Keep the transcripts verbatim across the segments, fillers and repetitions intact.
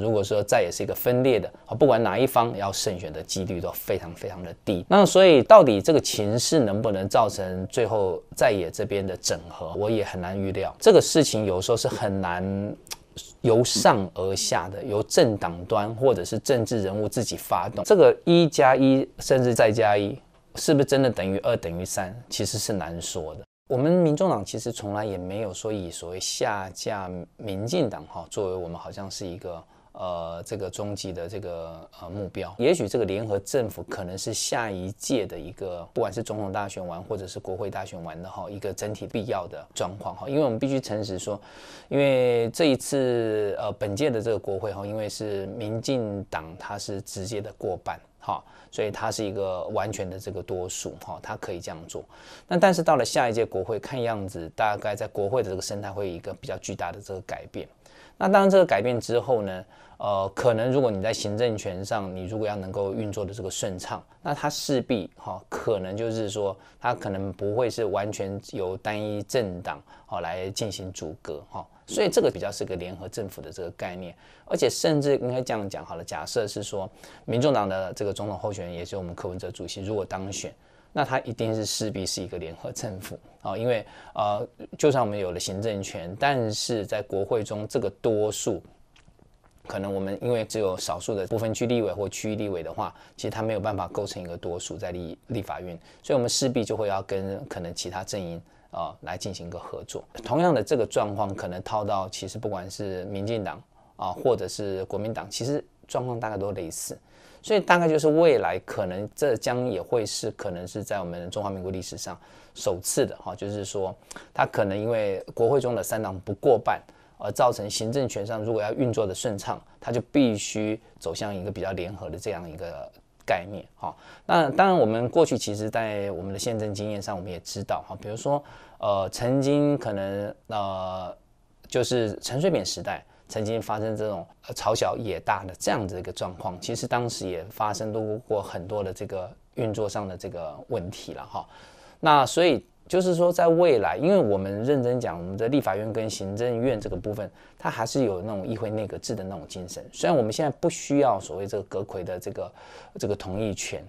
如果说再也是一个分裂的，不管哪一方要胜选的几率都非常非常的低。那所以到底这个情势能不能造成最后在野这边的整合，我也很难预料。这个事情有时候是很难由上而下的，由政党端或者是政治人物自己发动。这个一加一甚至再加一，是不是真的等于二等于三，其实是难说的。 我们民众党其实从来也没有说以所谓下架民进党哈作为我们好像是一个呃这个终极的这个呃目标。也许这个联合政府可能是下一届的一个，不管是总统大选完或者是国会大选完的哈一个整体必要的状况哈。因为我们必须诚实说，因为这一次呃本届的这个国会哈，因为是民进党它是直接的过半。 好，所以它是一个完全的这个多数，哈，它可以这样做。那但是到了下一届国会，看样子大概在国会的这个生态会有一个比较巨大的这个改变。那当然这个改变之后呢，呃，可能如果你在行政权上，你如果要能够运作的这个顺畅，那它势必哈，可能就是说它可能不会是完全由单一政党好来进行阻隔，哈。 所以这个比较是个联合政府的这个概念，而且甚至应该这样讲好了。假设是说，民众党的这个总统候选人，也就是我们柯文哲主席，如果当选，那他一定是势必是一个联合政府啊、哦，因为呃，就算我们有了行政权，但是在国会中这个多数。 可能我们因为只有少数的部分区立委或区域立委的话，其实他没有办法构成一个多数在立立法院，所以我们势必就会要跟可能其他阵营啊、呃、来进行一个合作。同样的这个状况可能套到其实不管是民进党啊、呃、或者是国民党，其实状况大概都类似，所以大概就是未来可能这将也会是可能是在我们中华民国历史上首次的哈、哦，就是说他可能因为国会中的三党不过半。 而造成行政权上，如果要运作的顺畅，它就必须走向一个比较联合的这样一个概念。好，那当然，我们过去其实，在我们的宪政经验上，我们也知道，哈，比如说，呃，曾经可能，呃，就是陈水扁时代曾经发生这种朝小野大的这样子一个状况，其实当时也发生过很多的这个运作上的这个问题了，哈。那所以。 就是说，在未来，因为我们认真讲，我们的立法院跟行政院这个部分，它还是有那种议会内阁制的那种精神。虽然我们现在不需要所谓这个阁揆的这个这个同意权，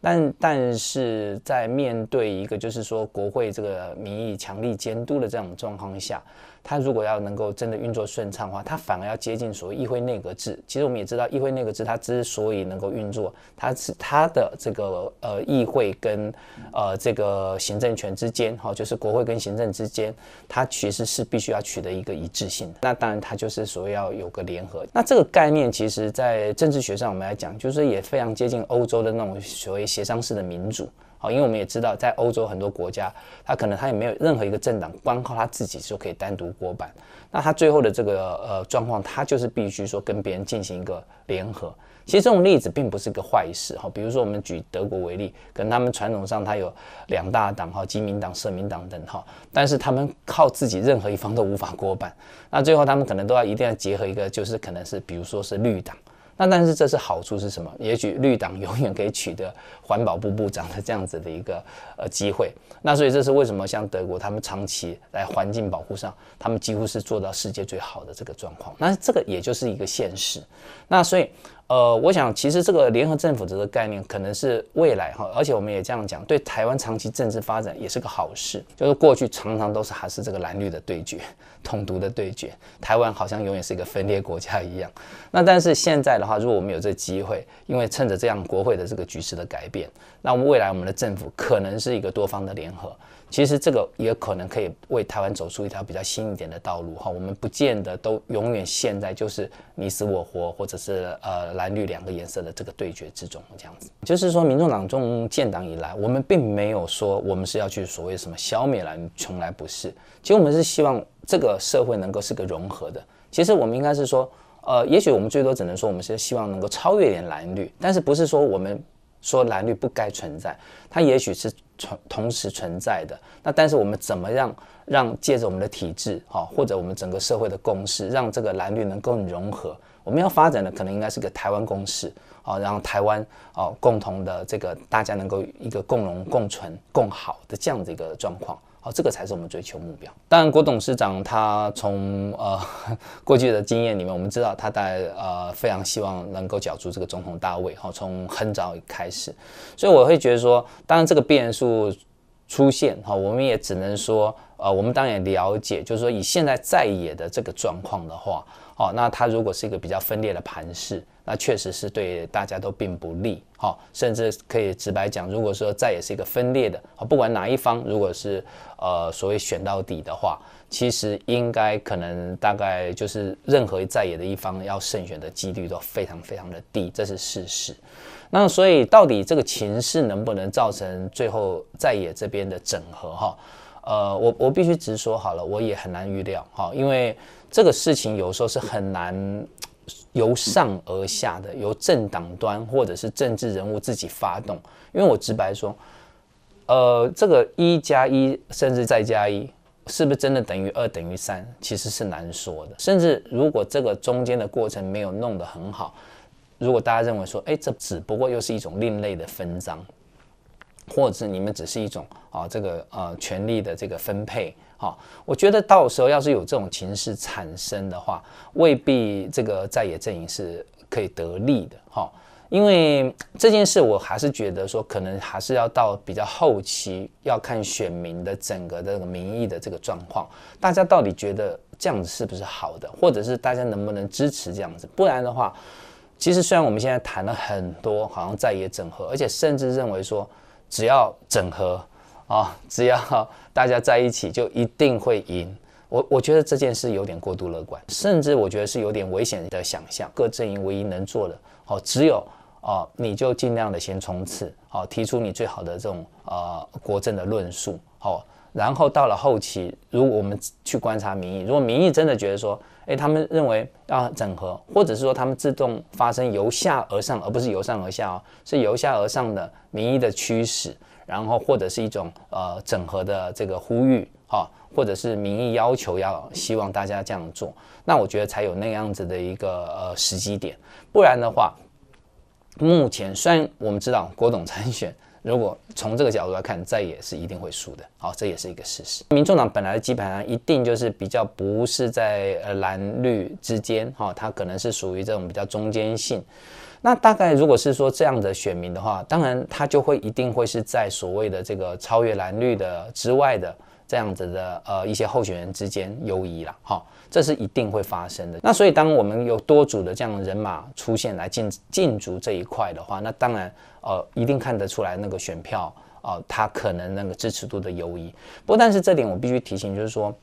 但但是在面对一个就是说国会这个民意强力监督的这种状况下，它如果要能够真的运作顺畅的话，它反而要接近所谓议会内阁制。其实我们也知道，议会内阁制它之所以能够运作，它是它的这个呃议会跟呃这个行政权之间。 好，就是国会跟行政之间，它其实是必须要取得一个一致性的。那当然，它就是所谓要有个联合。那这个概念，其实在政治学上我们来讲，就是也非常接近欧洲的那种所谓协商式的民主。好，因为我们也知道，在欧洲很多国家，它可能它也没有任何一个政党，光靠它自己就可以单独过半。那它最后的这个呃状况，它就是必须说跟别人进行一个联合。 其实这种例子并不是个坏事哈，比如说我们举德国为例，可能他们传统上它有两大党哈，基民党、社民党等哈，但是他们靠自己任何一方都无法过半，那最后他们可能都要一定要结合一个，就是可能是比如说是绿党，那但是这是好处是什么？也许绿党永远可以取得环保部部长的这样子的一个呃机会，那所以这是为什么像德国他们长期在环境保护上，他们几乎是做到世界最好的这个状况，那这个也就是一个现实，那所以。 呃，我想其实这个联合政府这个概念可能是未来哈，而且我们也这样讲，对台湾长期政治发展也是个好事。就是过去常常都是还是这个蓝绿的对决、统独的对决，台湾好像永远是一个分裂国家一样。那但是现在的话，如果我们有这机会，因为趁着这样国会的这个局势的改变，那我们未来我们的政府可能是一个多方的联合。 其实这个也可能可以为台湾走出一条比较新一点的道路哈，我们不见得都永远现在就是你死我活，或者是呃蓝绿两个颜色的这个对决之中这样子。就是说，民众党中建党以来，我们并没有说我们是要去所谓什么消灭蓝，从来不是。其实我们是希望这个社会能够是个融合的。其实我们应该是说，呃，也许我们最多只能说我们是希望能够超越点蓝绿，但是不是说我们。 说蓝绿不该存在，它也许是同时存在的。那但是我们怎么样让借着我们的体制，哈，或者我们整个社会的共识，让这个蓝绿能更融合？我们要发展的可能应该是个台湾共识，啊，然后台湾啊共同的这个大家能够一个共荣、共存、共好的这样的一个状况。好，这个才是我们追求目标。当然，郭董事长他从呃过去的经验里面，我们知道他在呃非常希望能够角逐这个总统大位，哈、哦，从很早开始。所以我会觉得说，当然这个变数出现，哈、哦，我们也只能说，呃，我们当然也了解，就是说以现在在野的这个状况的话，哦，那他如果是一个比较分裂的盘势。那确实是对大家都并不利，好、哦，甚至可以直白讲，如果说再也是一个分裂的，哦、不管哪一方，如果是呃所谓选到底的话，其实应该可能大概就是任何在野的一方要胜选的几率都非常非常的低，这是事实。那所以到底这个情势能不能造成最后在野这边的整合哈？呃，我我必须直说好了，我也很难预料哈、哦，因为这个事情有时候是很难。由上而下的，由政党端或者是政治人物自己发动，因为我直白说，呃，这个一加一甚至再加一，是不是真的等于二等于三，其实是难说的。甚至如果这个中间的过程没有弄得很好，如果大家认为说，哎、欸，这只不过又是一种另类的分赃，或者你们只是一种啊这个呃权力的这个分配。好、哦，我觉得到时候要是有这种情势产生的话，未必这个在野阵营是可以得利的，哈、哦，因为这件事我还是觉得说，可能还是要到比较后期，要看选民的整个这个民意的这个状况，大家到底觉得这样子是不是好的，或者是大家能不能支持这样子，不然的话，其实虽然我们现在谈了很多，好像在野整合，而且甚至认为说，只要整合。哦、只要大家在一起就一定会赢，我我觉得这件事有点过度乐观，甚至我觉得是有点危险的想象。各阵营唯一能做的、哦、只有、哦、你就尽量的先冲刺、哦、提出你最好的这种、呃、国政的论述、哦、然后到了后期，如果我们去观察民意，如果民意真的觉得说诶他们认为要整合，或者是说他们自动发生由下而上，而不是由上而下、哦、是由下而上的民意的驱使，然后或者是一种呃整合的这个呼吁哈，或者是民意要求要希望大家这样做，那我觉得才有那样子的一个呃时机点，不然的话，目前虽然我们知道郭董参选，如果从这个角度来看，在野是一定会输的，好、哦，这也是一个事实。民众党本来的基本上一定就是比较不是在呃蓝绿之间哈、哦，它可能是属于这种比较中间性。那大概如果是说这样的选民的话，当然他就会一定会是在所谓的这个超越蓝绿的之外的这样子的呃一些候选人之间游移啦，哈、哦，这是一定会发生的。那所以当我们有多组的这样的人马出现来进进驻这一块的话，那当然呃一定看得出来那个选票啊、呃，他可能那个支持度的游移。不过但是这点我必须提醒，就是说。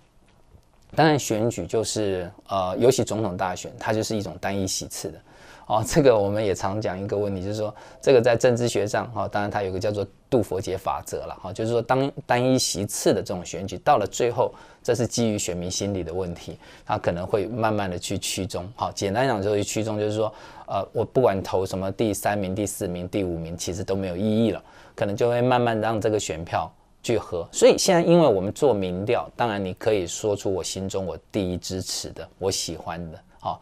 当然，选举就是呃，尤其总统大选，它就是一种单一席次的哦。这个我们也常讲一个问题，就是说，这个在政治学上哈、哦，当然它有个叫做杜佛杰法则了哈、哦，就是说，当单一席次的这种选举到了最后，这是基于选民心理的问题，它可能会慢慢的去趋中。好、哦，简单讲就是趋中，就是说，呃，我不管投什么第三名、第四名、第五名，其实都没有意义了，可能就会慢慢让这个选票。聚合，所以现在因为我们做民调，当然你可以说出我心中我第一支持的，我喜欢的，好、哦，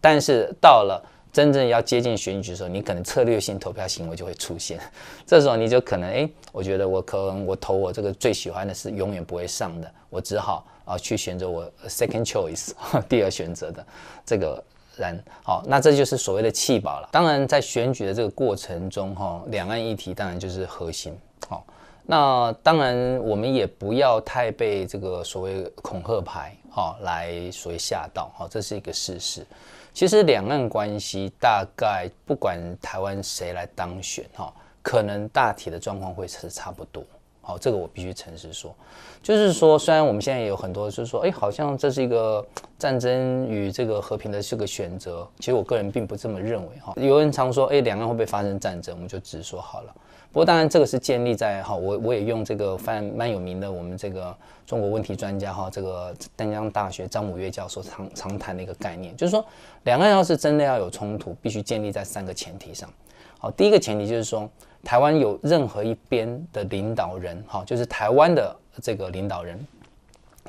但是到了真正要接近选举的时候，你可能策略性投票行为就会出现，这时候你就可能，哎，我觉得我可能我投我这个最喜欢的是永远不会上的，我只好啊、呃、去选择我 second choice 第二选择的这个。然好，那这就是所谓的弃保了。当然，在选举的这个过程中，哈，两岸议题当然就是核心。好、哦，那当然我们也不要太被这个所谓恐吓牌，哈、哦，来所谓吓到，哈、哦，这是一个事实。其实两岸关系大概不管台湾谁来当选，哈、哦，可能大体的状况会是差不多。好、哦，这个我必须诚实说，就是说，虽然我们现在也有很多，就是说，哎，好像这是一个战争与这个和平的这个选择，其实我个人并不这么认为哈、哦。有人常说，哎，两岸会不会发生战争？我们就直说好了。不过当然，这个是建立在哈、哦，我我也用这个蛮蛮有名的我们这个中国问题专家哈、哦，这个丹江大学张母岳教授常常谈的一个概念，就是说，两岸要是真的要有冲突，必须建立在三个前提上。好、哦，第一个前提就是说。台湾有任何一边的领导人，哈，就是台湾的这个领导人，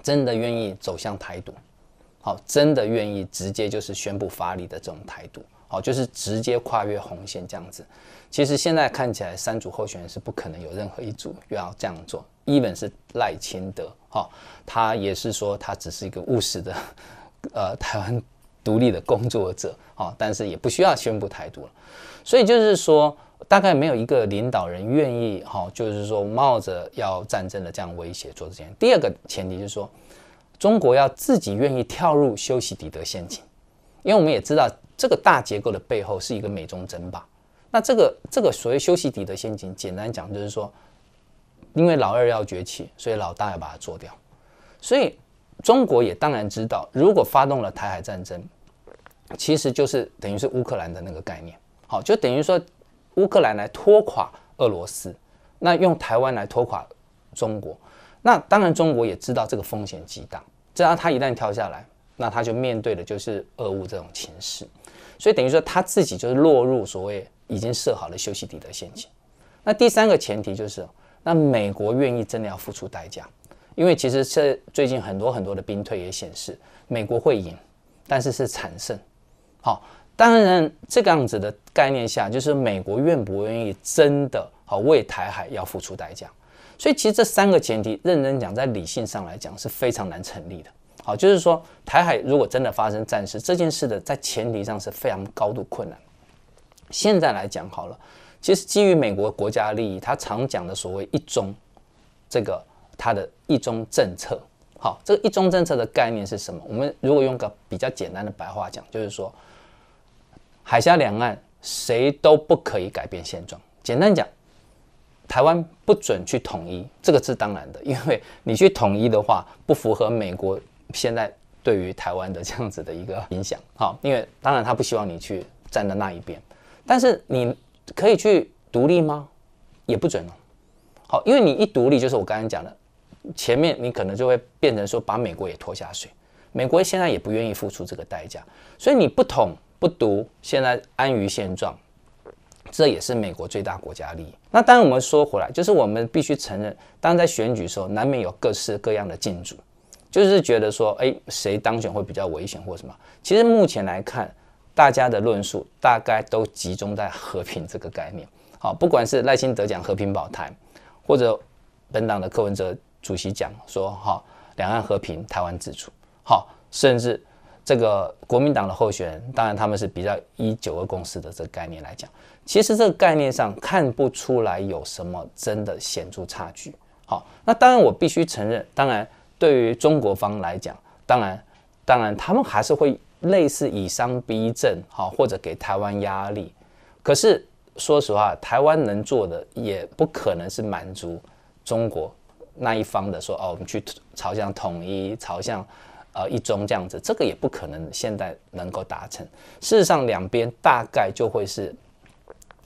真的愿意走向台独，好，真的愿意直接就是宣布发力的这种台独，哦，就是直接跨越红线这样子。其实现在看起来，三组候选人是不可能有任何一组又要这样做。even 是赖清德，哦，他也是说他只是一个务实的，呃，台湾独立的工作者，哦，但是也不需要宣布台独了。所以就是说，大概没有一个领导人愿意，哦，就是说冒着要战争的这样威胁做这件。第二个前提就是说，中国要自己愿意跳入修昔底德陷阱，因为我们也知道这个大结构的背后是一个美中争霸。那这个这个所谓修昔底德陷阱，简单讲就是说，因为老二要崛起，所以老大要把它做掉。所以中国也当然知道，如果发动了台海战争，其实就是等于是乌克兰的那个概念，好，就等于说乌克兰来拖垮俄罗斯，那用台湾来拖垮中国。那当然，中国也知道这个风险极大，只要他一旦跳下来，那他就面对的就是俄乌这种情势。所以等于说他自己就是落入所谓已经设好的修昔底德陷阱。那第三个前提就是，那美国愿意真的要付出代价，因为其实这最近很多很多的兵推也显示，美国会赢，但是是惨胜。好，当然这个样子的概念下，就是美国愿不愿意真的好为台海要付出代价。所以其实这三个前提，认真讲，在理性上来讲是非常难成立的。好，就是说台海如果真的发生战事，这件事的在前提上是非常高度困难。现在来讲好了，其实基于美国国家利益，他常讲的所谓一中，这个他的一中政策，好，这个一中政策的概念是什么？我们如果用个比较简单的白话讲，就是说，海峡两岸谁都不可以改变现状。简单讲，台湾不准去统一，这个是当然的，因为你去统一的话，不符合美国现在对于台湾的这样子的一个影响，好，因为当然他不希望你去站在那一边，但是你可以去独立吗？也不准哦，好，因为你一独立，就是我刚才讲的，前面你可能就会变成说把美国也拖下水，美国现在也不愿意付出这个代价，所以你不统不独，现在安于现状。这也是美国最大国家利益。那当然，我们说回来，就是我们必须承认，当然在选举的时候，难免有各式各样的竞逐，就是觉得说，哎，谁当选会比较危险或什么。其实目前来看，大家的论述大概都集中在和平这个概念。好，不管是赖清德讲和平保台，或者本党的柯文哲主席讲说，哈，两岸和平，台湾自主。好，甚至这个国民党的候选人，当然他们是比较依九二共识的这个概念来讲，其实这个概念上看不出来有什么真的显著差距。好，那当然我必须承认，当然对于中国方来讲，当然当然他们还是会类似以商逼政，好，或者给台湾压力。可是说实话，台湾能做的也不可能是满足中国那一方的说，哦，我们去朝向统一，朝向呃，一中这样子，这个也不可能现在能够达成。事实上，两边大概就会是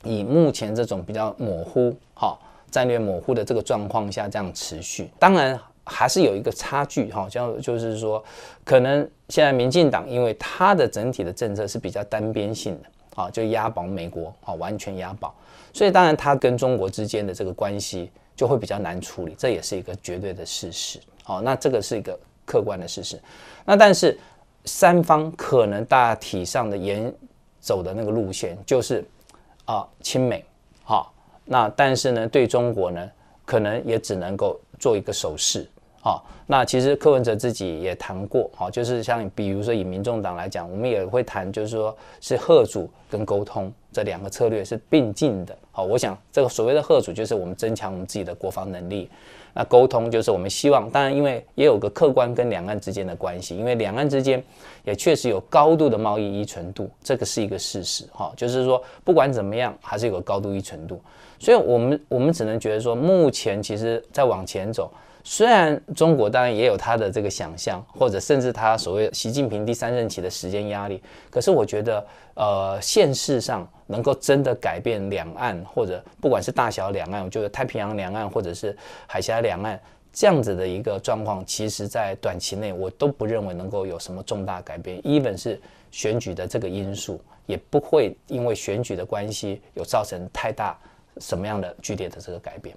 以目前这种比较模糊、哈战略模糊的这个状况下这样持续。当然，还是有一个差距哈，就就是说，可能现在民进党因为它的整体的政策是比较单边性的啊，就押宝美国啊，完全押宝，所以当然它跟中国之间的这个关系就会比较难处理，这也是一个绝对的事实。好，那这个是一个客观的事实。那但是三方可能大体上的沿走的那个路线就是啊亲美，好，那但是呢对中国呢可能也只能够做一个手势，好，那其实柯文哲自己也谈过，好，就是像比如说以民众党来讲，我们也会谈，就是说是贺主跟沟通这两个策略是并进的，好，我想这个所谓的贺主就是我们增强我们自己的国防能力。那沟通就是我们希望，当然因为也有个客观跟两岸之间的关系，因为两岸之间也确实有高度的贸易依存度，这个是一个事实哈，就是说不管怎么样还是有个高度依存度，所以我们我们只能觉得说，目前其实在往前走，虽然中国当然也有他的这个想象，或者甚至他所谓习近平第三任期的时间压力，可是我觉得呃现实上能够真的改变两岸，或者不管是大小两岸，我觉得太平洋两岸或者是海峡两岸这样子的一个状况，其实在短期内我都不认为能够有什么重大改变， even 是选举的这个因素也不会因为选举的关系有造成太大什么样的剧烈的这个改变。